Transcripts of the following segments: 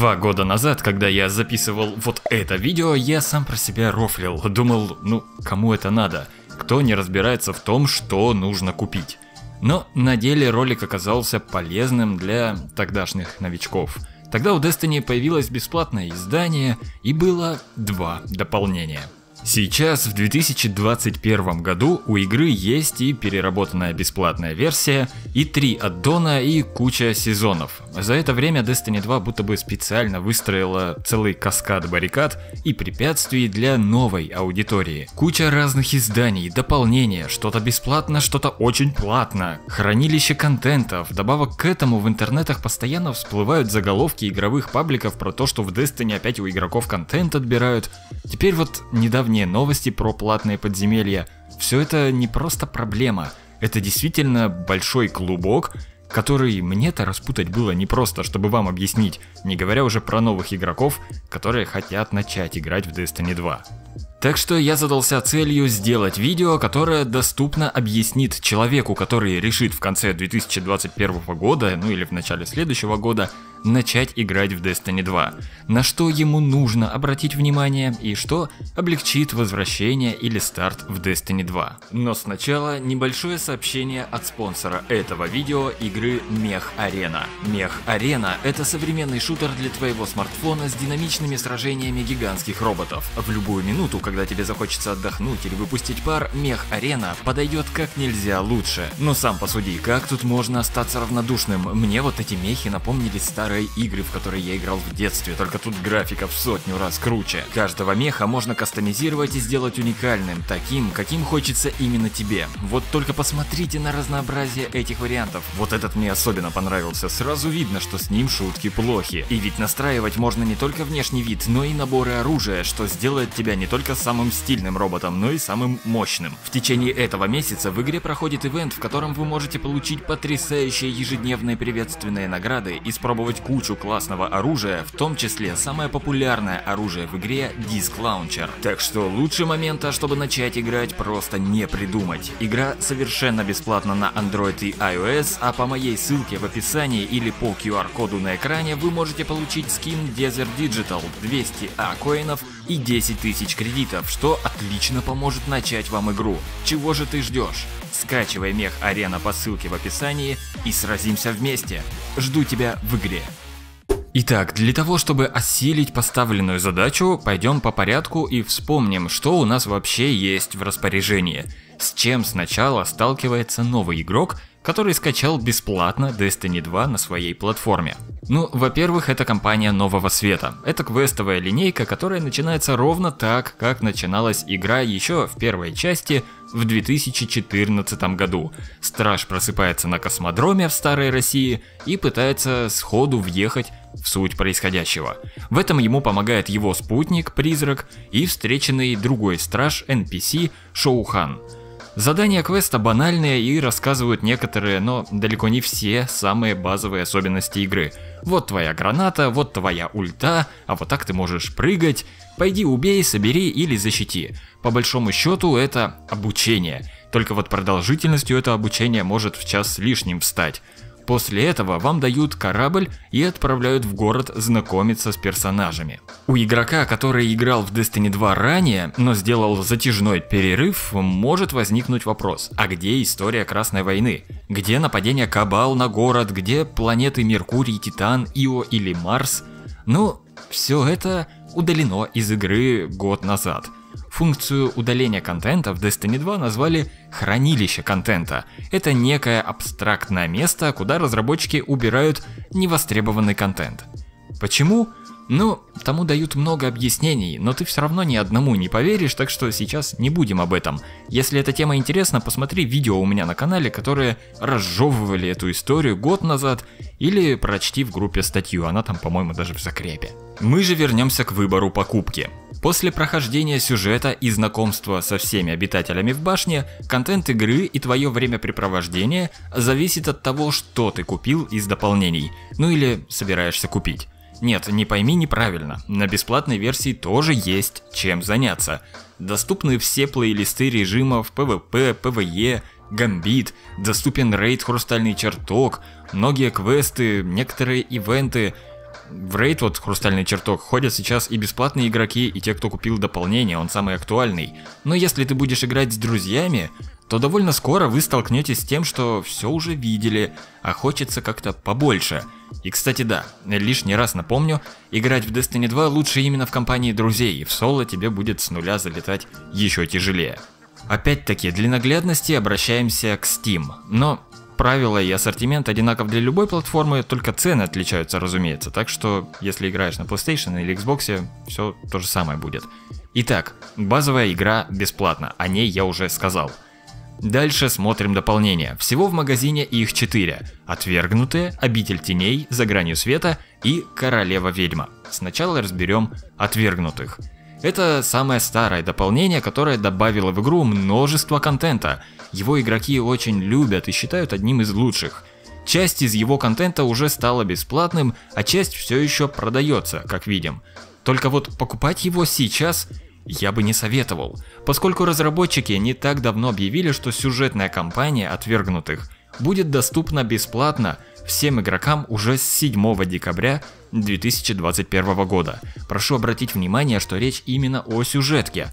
2 года назад, когда я записывал вот это видео, я сам про себя рофлил. Думал, ну, кому это надо? Кто не разбирается в том, что нужно купить? Но на деле ролик оказался полезным для тогдашних новичков. Тогда у Destiny появилось бесплатное издание и было 2 дополнения. Сейчас, в 2021 году, у игры есть и переработанная бесплатная версия, и 3 аддона, и куча сезонов. За это время Destiny 2 будто бы специально выстроила целый каскад баррикад и препятствий для новой аудитории. Куча разных изданий, дополнения, что-то бесплатно, что-то очень платно, хранилище контента. Вдобавок к этому в интернетах постоянно всплывают заголовки игровых пабликов про то, что в Destiny опять у игроков контент отбирают. Теперь вот недавно новости про платные подземелья. Все это не просто проблема, это действительно большой клубок, который мне-то распутать было непросто, чтобы вам объяснить, не говоря уже про новых игроков, которые хотят начать играть в Destiny 2. Так что я задался целью сделать видео, которое доступно объяснит человеку, который решит в конце 2021 года, ну или в начале следующего года, начать играть в Destiny 2. На что ему нужно обратить внимание и что облегчит возвращение или старт в Destiny 2. Но сначала небольшое сообщение от спонсора этого видео, игры Mech Arena. Mech Arena — это современный шутер для твоего смартфона с динамичными сражениями гигантских роботов. В любую минуту, когда тебе захочется отдохнуть или выпустить пар, Mech Arena подойдет как нельзя лучше. Но сам посуди, как тут можно остаться равнодушным? Мне вот эти мехи напомнили старые игры, в которые я играл в детстве, только тут графика в 100 раз круче. Каждого меха можно кастомизировать и сделать уникальным, таким, каким хочется именно тебе. Вот только посмотрите на разнообразие этих вариантов. Вот этот мне особенно понравился, сразу видно, что с ним шутки плохи. И ведь настраивать можно не только внешний вид, но и наборы оружия, что сделает тебя не только самым стильным роботом, но и самым мощным. В течение этого месяца в игре проходит ивент, в котором вы можете получить потрясающие ежедневные приветственные награды и спробовать кучу классного оружия, в том числе самое популярное оружие в игре — диск-лаунчер. Так что лучше момента, чтобы начать играть, просто не придумать. Игра совершенно бесплатна на Android и iOS, а по моей ссылке в описании или по QR-коду на экране вы можете получить скин Desert Digital, 200 коинов и 10 000 кредитов, что отлично поможет начать вам игру. Чего же ты ждешь? Скачивай Mech Arena по ссылке в описании и сразимся вместе. Жду тебя в игре. Итак, для того, чтобы осилить поставленную задачу, пойдем по порядку и вспомним, что у нас вообще есть в распоряжении. С чем сначала сталкивается новый игрок, который скачал бесплатно Destiny 2 на своей платформе. Ну, во-первых, это компания Нового Света. Это квестовая линейка, которая начинается ровно так, как начиналась игра еще в первой части в 2014 году. Страж просыпается на космодроме в Старой России и пытается сходу въехать в суть происходящего. В этом ему помогает его спутник, Призрак, и встреченный другой страж NPC Шоу Хан. Задания квеста банальные и рассказывают некоторые, но далеко не все, самые базовые особенности игры. Вот твоя граната, вот твоя ульта, а вот так ты можешь прыгать. Пойди убей, собери или защити. По большому счету это обучение. Только вот продолжительностью это обучение может в час с лишним встать. После этого вам дают корабль и отправляют в город знакомиться с персонажами. У игрока, который играл в Destiny 2 ранее, но сделал затяжной перерыв, может возникнуть вопрос: а где история Красной войны? Где нападение Кабал на город? Где планеты Меркурий, Титан, Ио или Марс? Ну, все это удалено из игры год назад. Функцию удаления контента в Destiny 2 назвали «хранилище контента». Это некое абстрактное место, куда разработчики убирают невостребованный контент. Почему? Ну, тому дают много объяснений, но ты все равно ни одному не поверишь, так что сейчас не будем об этом. Если эта тема интересна, посмотри видео у меня на канале, которые разжевывали эту историю год назад, или прочти в группе статью, она там, по-моему, даже в закрепе. Мы же вернемся к выбору покупки. После прохождения сюжета и знакомства со всеми обитателями в башне, контент игры и твое времяпрепровождение зависит от того, что ты купил из дополнений, ну или собираешься купить. Нет, не пойми неправильно, на бесплатной версии тоже есть чем заняться. Доступны все плейлисты режимов PvP, PvE, Гамбит, доступен рейд «Хрустальный чертог», многие квесты, некоторые ивенты. в рейд, вот хрустальный чертог, ходят сейчас и бесплатные игроки, и те, кто купил дополнение, он самый актуальный. Но если ты будешь играть с друзьями, то довольно скоро вы столкнетесь с тем, что все уже видели, а хочется как-то побольше. И кстати да, лишний раз напомню, играть в Destiny 2 лучше именно в компании друзей, в соло тебе будет с нуля залетать еще тяжелее. Опять-таки, для наглядности обращаемся к Steam, но правила и ассортимент одинаков для любой платформы, только цены отличаются, разумеется, так что если играешь на PlayStation или Xbox, все то же самое будет. Итак, базовая игра бесплатна, о ней я уже сказал. Дальше смотрим дополнения. Всего в магазине их 4. Отвергнутые, Обитель теней, За гранью света и Королева ведьма. Сначала разберем Отвергнутых. Это самое старое дополнение, которое добавило в игру множество контента. Его игроки очень любят и считают одним из лучших. Часть из его контента уже стала бесплатным, а часть все еще продается, как видим. Только вот покупать его сейчас я бы не советовал, поскольку разработчики не так давно объявили, что сюжетная кампания Отвергнутых будет доступна бесплатно всем игрокам уже с 7 декабря 2021 года. Прошу обратить внимание, что речь именно о сюжетке.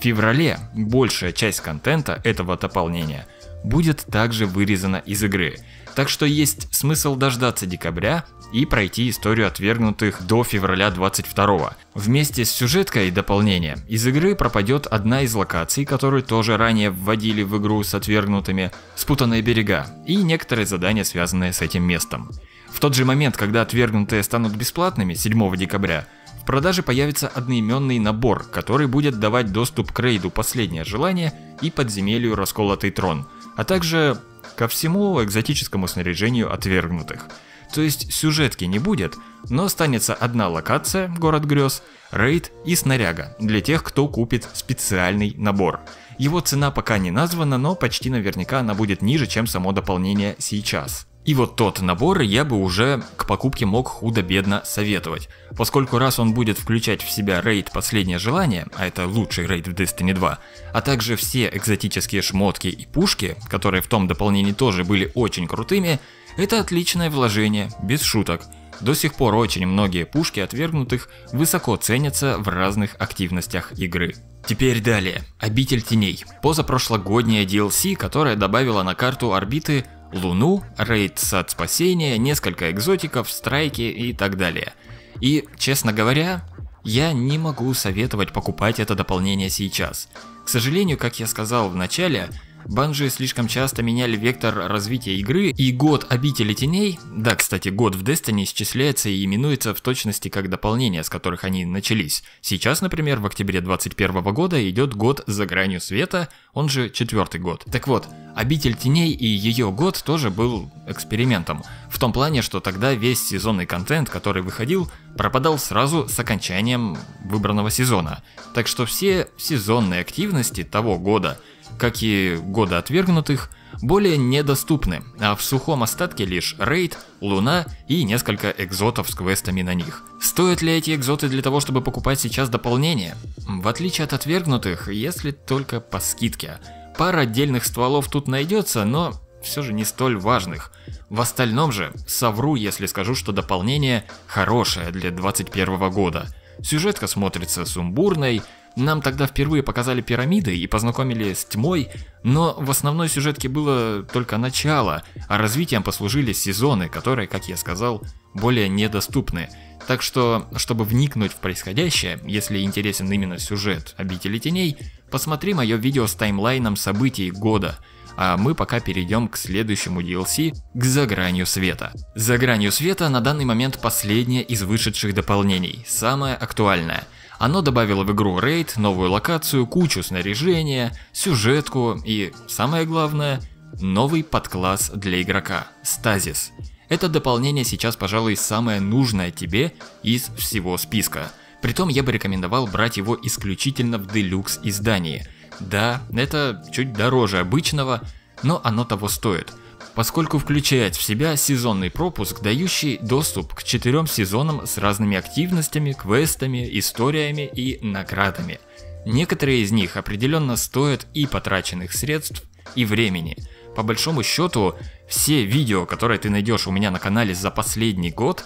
В феврале большая часть контента этого дополнения будет также вырезана из игры, так что есть смысл дождаться декабря и пройти историю Отвергнутых до февраля 22-го. Вместе с сюжеткой и дополнением из игры пропадет одна из локаций, которую тоже ранее вводили в игру с Отвергнутыми, Спутанные берега, и некоторые задания, связанные с этим местом. В тот же момент, когда Отвергнутые станут бесплатными, 7 декабря, в продаже появится одноименный набор, который будет давать доступ к рейду «Последнее желание» и подземелью «Расколотый трон», а также ко всему экзотическому снаряжению Отвергнутых. То есть сюжетки не будет, но останется одна локация, город Грёз, рейд и снаряга для тех, кто купит специальный набор. Его цена пока не названа, но почти наверняка она будет ниже, чем само дополнение сейчас. И вот тот набор я бы уже к покупке мог худо-бедно советовать, поскольку раз он будет включать в себя рейд «Последнее желание», а это лучший рейд в Destiny 2, а также все экзотические шмотки и пушки, которые в том дополнении тоже были очень крутыми, это отличное вложение, без шуток. До сих пор очень многие пушки Отвергнутых высоко ценятся в разных активностях игры. Теперь далее, Обитель теней. Позапрошлогодняя DLC, которая добавила на карту орбиты Луну, рейд «Сад спасения», несколько экзотиков, страйки и так далее. И, честно говоря, я не могу советовать покупать это дополнение сейчас. К сожалению, как я сказал в начале, Bungie слишком часто меняли вектор развития игры, и год Обители теней, да, кстати, год в Destiny исчисляется и именуется в точности как дополнение, с которых они начались. Сейчас, например, в октябре 2021 года идет год «За гранью света», он же 4-й год. Так вот, Обитель теней и ее год тоже был экспериментом, в том плане, что тогда весь сезонный контент, который выходил, пропадал сразу с окончанием выбранного сезона. Так что все сезонные активности того года, как и года Отвергнутых, более недоступны, а в сухом остатке лишь рейд, луна и несколько экзотов с квестами на них. Стоят ли эти экзоты для того, чтобы покупать сейчас дополнение? В отличие от Отвергнутых, если только по скидке. Пара отдельных стволов тут найдется, но все же не столь важных. В остальном же совру, если скажу, что дополнение хорошее для 2021 года. Сюжетка смотрится сумбурной, нам тогда впервые показали пирамиды и познакомили с тьмой, но в основной сюжетке было только начало, а развитием послужили сезоны, которые, как я сказал, более недоступны. Так что, чтобы вникнуть в происходящее, если интересен именно сюжет Обители теней, посмотри мое видео с таймлайном событий года. А мы пока перейдем к следующему DLC, к «За гранью света». «За гранью света» на данный момент последнее из вышедших дополнений, самое актуальное. Оно добавило в игру рейд, новую локацию, кучу снаряжения, сюжетку и, самое главное, новый подкласс для игрока – стазис. Это дополнение сейчас, пожалуй, самое нужное тебе из всего списка. Притом я бы рекомендовал брать его исключительно в делюкс издании. Да, это чуть дороже обычного, но оно того стоит, поскольку включает в себя сезонный пропуск, дающий доступ к 4 сезонам с разными активностями, квестами, историями и наградами. Некоторые из них определенно стоят и потраченных средств, и времени. По большому счету, все видео, которые ты найдешь у меня на канале за последний год,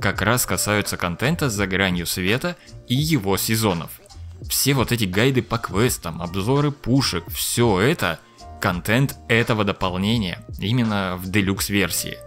как раз касаются контента «За гранью света» и его сезонов. Все вот эти гайды по квестам, обзоры пушек, все это контент этого дополнения, именно в делюкс-версии.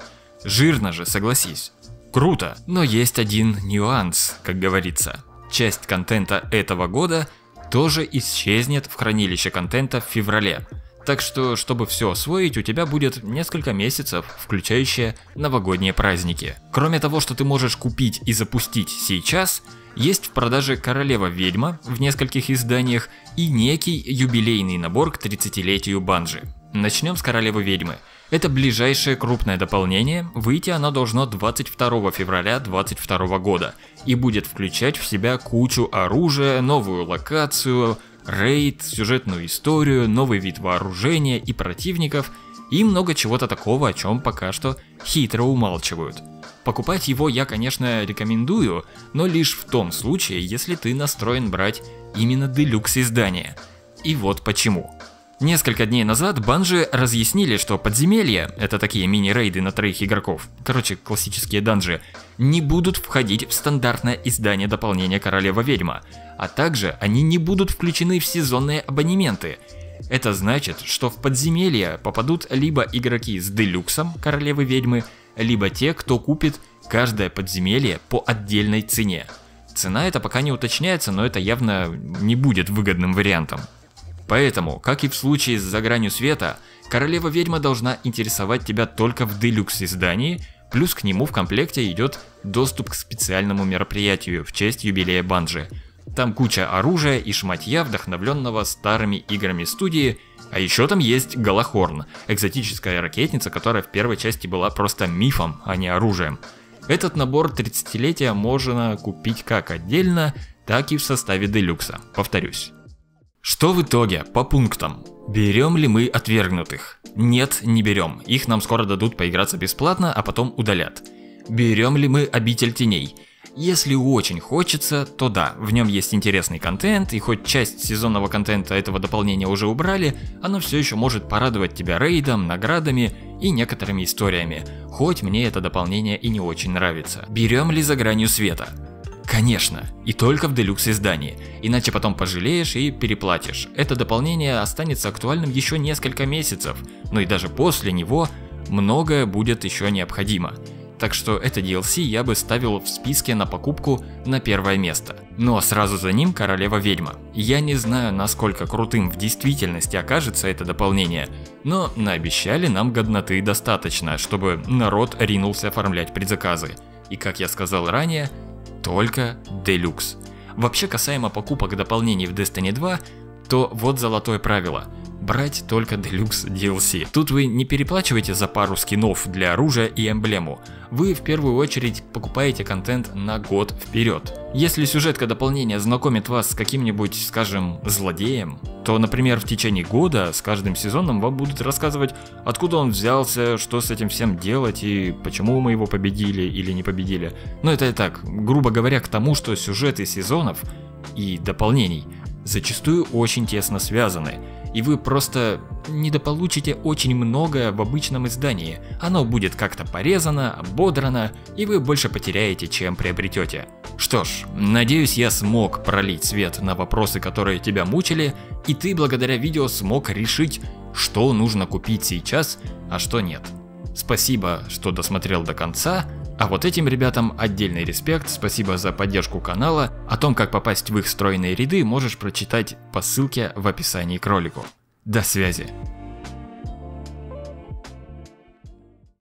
Жирно же, согласись. Круто, но есть один нюанс, как говорится. Часть контента этого года тоже исчезнет в хранилище контента в феврале. Так что, чтобы все освоить, у тебя будет несколько месяцев, включающие новогодние праздники. Кроме того, что ты можешь купить и запустить сейчас, есть в продаже «Королева ведьма» в нескольких изданиях и некий юбилейный набор к 30-летию Bungie. Начнем с «Королевы ведьмы». Это ближайшее крупное дополнение, выйти оно должно 22 февраля 2022 года и будет включать в себя кучу оружия, новую локацию, рейд, сюжетную историю, новый вид вооружения и противников и много чего-то такого, о чем пока что хитро умалчивают. Покупать его я, конечно, рекомендую, но лишь в том случае, если ты настроен брать именно делюкс издание. И вот почему. Несколько дней назад Bungie разъяснили, что подземелья, это такие мини-рейды на 3 игроков, короче, классические данжи, не будут входить в стандартное издание дополнения «Королева ведьма», а также они не будут включены в сезонные абонементы. Это значит, что в подземелья попадут либо игроки с делюксом «Королевы ведьмы», либо те, кто купит каждое подземелье по отдельной цене. Цена это пока не уточняется, но это явно не будет выгодным вариантом. Поэтому, как и в случае с «За гранью света», «Королева ведьма» должна интересовать тебя только в делюкс издании, плюс к нему в комплекте идет доступ к специальному мероприятию в честь юбилея Bungie. Там куча оружия и шматья, вдохновленного старыми играми студии, а еще там есть Галахорн, экзотическая ракетница, которая в первой части была просто мифом, а не оружием. Этот набор 30-летия можно купить как отдельно, так и в составе делюкса, повторюсь. Что в итоге по пунктам? Берем ли мы «Отвергнутых»? Нет, не берем. Их нам скоро дадут поиграться бесплатно, а потом удалят. Берем ли мы «Обитель теней»? Если очень хочется, то да, в нем есть интересный контент, и хоть часть сезонного контента этого дополнения уже убрали, оно все еще может порадовать тебя рейдом, наградами и некоторыми историями, хоть мне это дополнение и не очень нравится. Берем ли «За гранью света»? Конечно, и только в делюкс издании, иначе потом пожалеешь и переплатишь. Это дополнение останется актуальным еще несколько месяцев, но и даже после него многое будет еще необходимо. Так что это DLC я бы ставил в списке на покупку на первое место. Ну а сразу за ним «Королева ведьма». Я не знаю, насколько крутым в действительности окажется это дополнение, но наобещали нам годноты достаточно, чтобы народ ринулся оформлять предзаказы. И как я сказал ранее, только делюкс. Вообще, касаемо покупок дополнений в Destiny 2, то вот золотое правило. Брать только делюкс DLC. Тут вы не переплачиваете за пару скинов для оружия и эмблему. Вы в первую очередь покупаете контент на год вперед. Если сюжетка дополнения знакомит вас с каким-нибудь, скажем, злодеем, то, например, в течение года с каждым сезоном вам будут рассказывать, откуда он взялся, что с этим всем делать и почему мы его победили или не победили. Но это и так, грубо говоря, к тому, что сюжеты сезонов и дополнений зачастую очень тесно связаны. И вы просто недополучите очень многое в обычном издании, оно будет как-то порезано, ободрано, и вы больше потеряете, чем приобретете. Что ж, надеюсь, я смог пролить свет на вопросы, которые тебя мучили, и ты благодаря видео смог решить, что нужно купить сейчас, а что нет. Спасибо, что досмотрел до конца. А вот этим ребятам отдельный респект, спасибо за поддержку канала. О том, как попасть в их стройные ряды, можешь прочитать по ссылке в описании к ролику. До связи!